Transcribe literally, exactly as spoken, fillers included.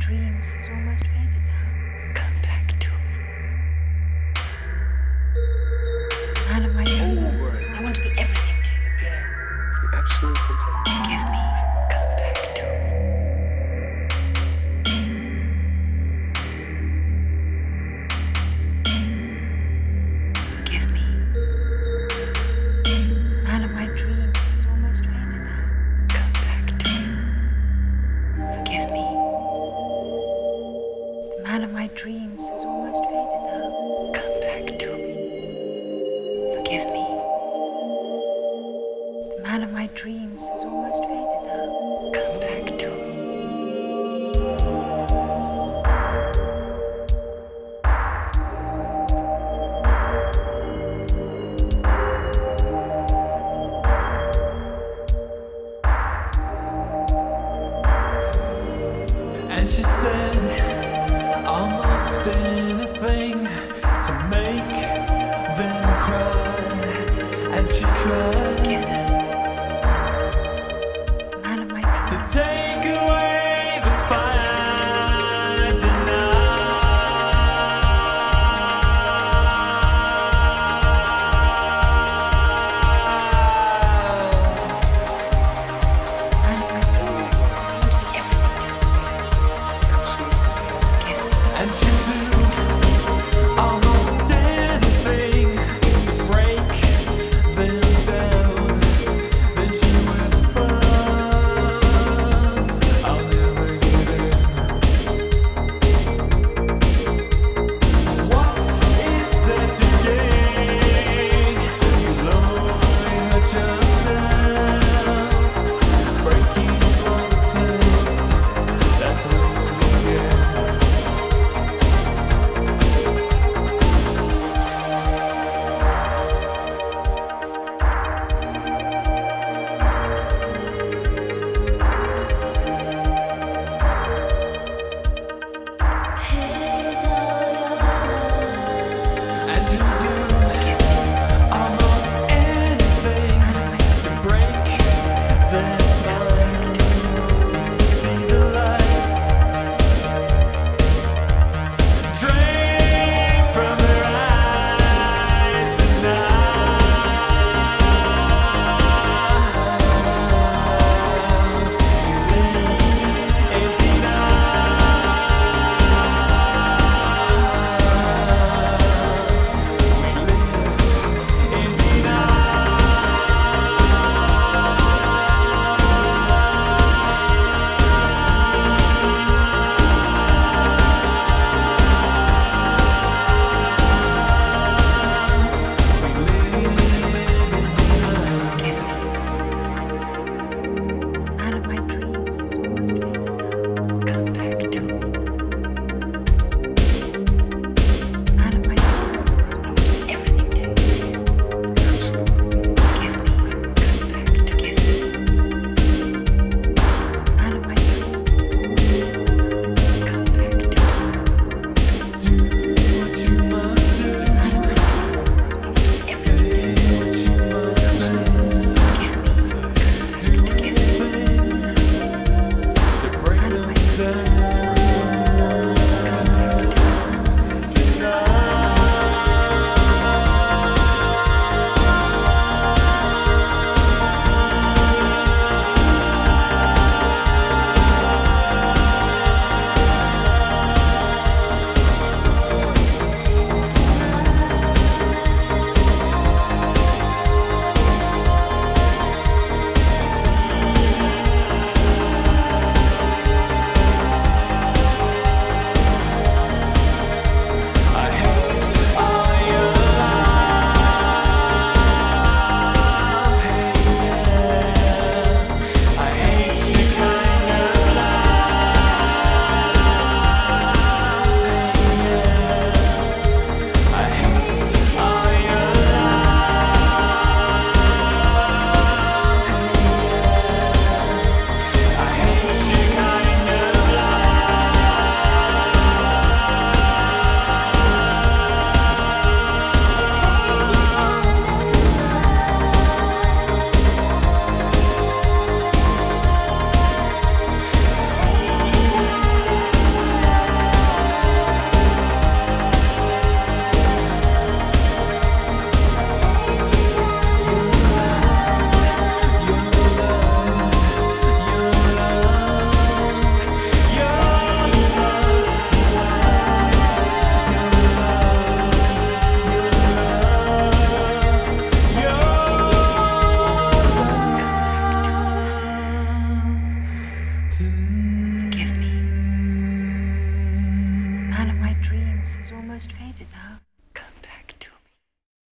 dreams is almost ready now. Come back to me. None of my dreams. I want to be everything to you. Yeah. You absolutely do. Forgive me. Come back to me. Forgive me. None of my dreams is almost ready now. Come back to me. Forgive me. None of my dreams is almost ready now. Come back to me. Forgive me. The man of my dreams is almost ready now. Come back to me. And she said almost anything to make them cry. And she tried to take